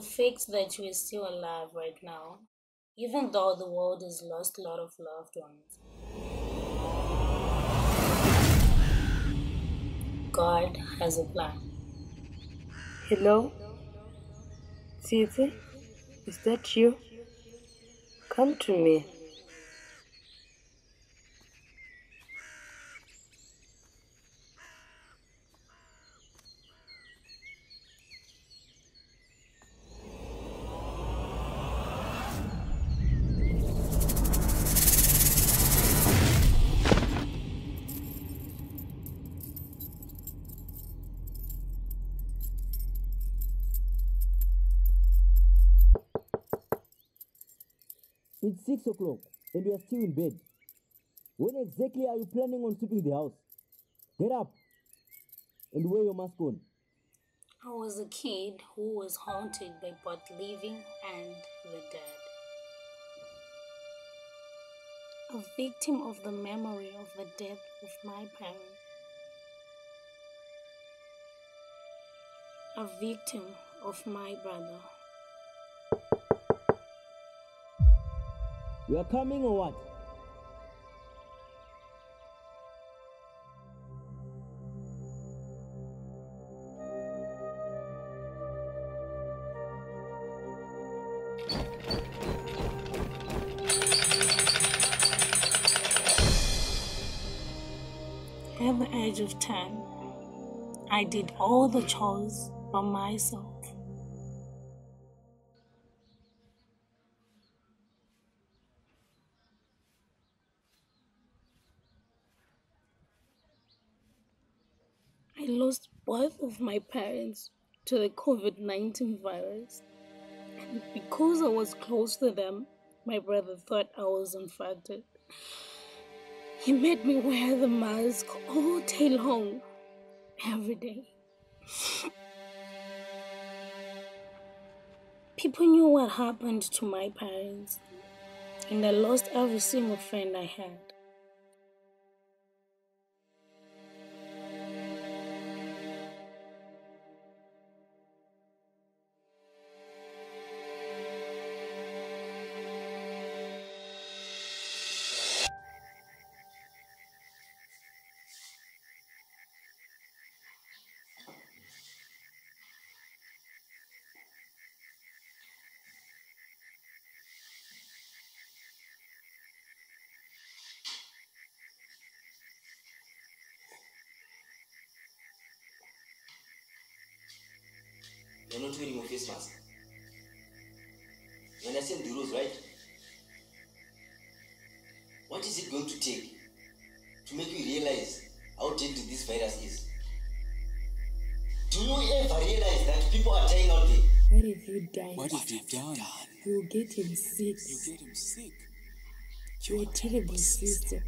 The fact that you are still alive right now, even though the world has lost a lot of loved ones. God has a plan. Hello? Tsitsi? Is that you? Come to me. It's 6 o'clock and you are still in bed. When exactly are you planning on sweeping the house? Get up and wear your mask on. I was a kid who was haunted by both living and the dead. A victim of the memory of the death of my parents. A victim of my brother. You are coming or what? At the age of 10, I did all the chores by myself. I lost both of my parents to the COVID-19 virus, and because I was close to them, my brother thought I was infected. He made me wear the mask all day long, every day. People knew what happened to my parents, and I lost every single friend I had. You're not wearing your face mask. You understand the rules, right? What is it going to take to make you realize how deadly this virus is? Do you ever realize that people are dying out there? What have you done? What have you done? You get him sick. You get him sick. You're a terrible sister.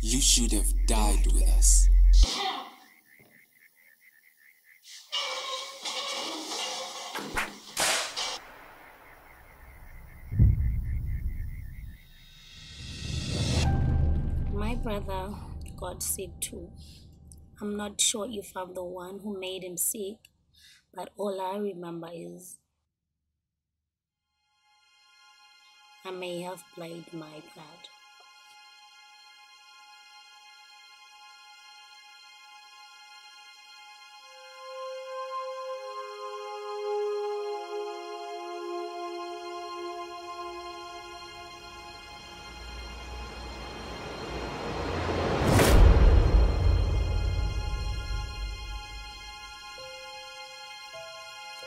You should have died with us. My brother got sick too. I'm not sure if I'm the one who made him sick, but all I remember is I may have played my part.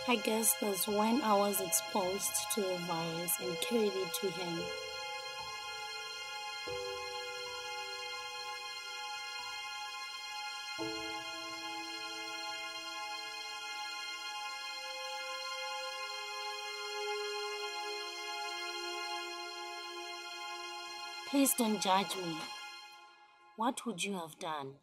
I guess that's when I was exposed to the virus and carried it to him. Please don't judge me. What would you have done?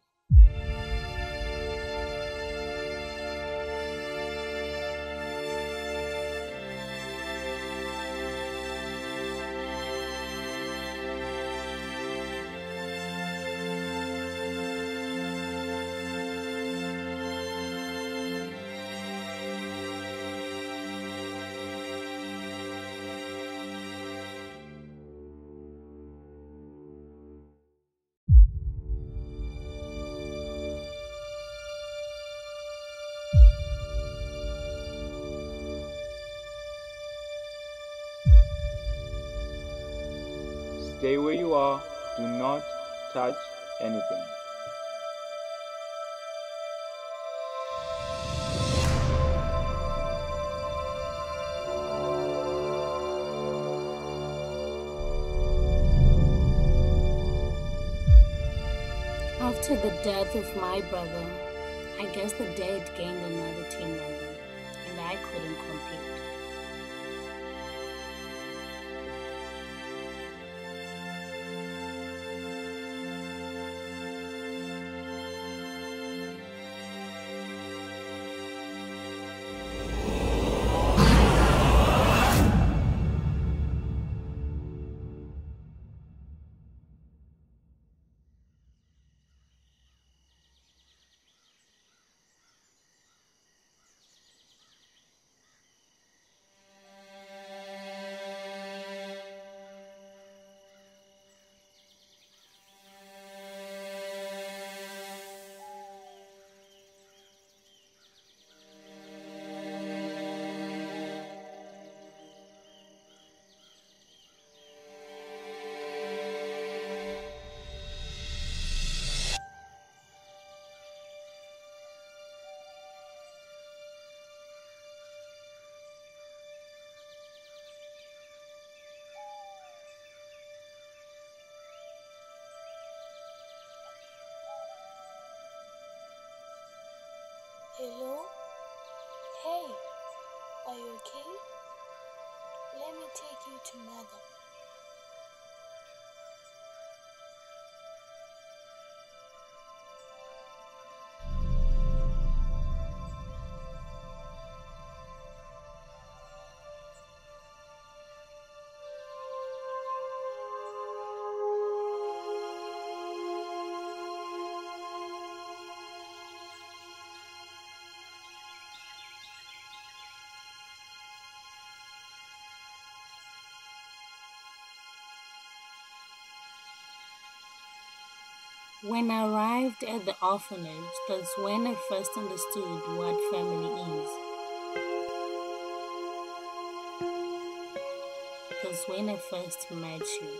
Stay where you are. Do not touch anything. After the death of my brother, I guess the dead gained another team member, and I couldn't compete. Hello? Hey, are you okay? Let me take you to Mother. When I arrived at the orphanage, that's when I first understood what family is. That's when I first met you.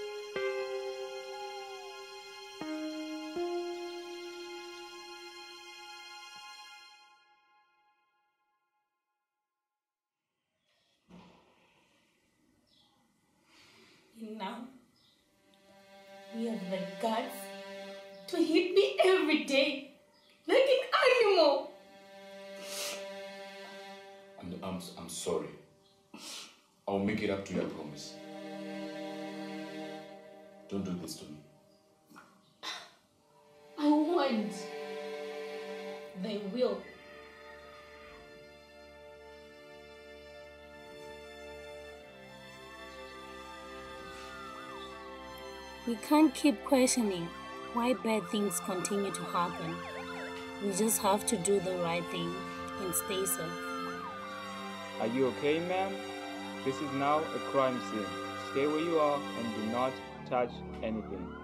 Now, you have the guts to hit me every day, like an animal. I'm sorry. I'll make it up to you, I promise. Don't do this to me. I won't. They will. We can't keep questioning why bad things continue to happen. We just have to do the right thing and stay safe. Are you okay, ma'am? This is now a crime scene. Stay where you are and do not touch anything.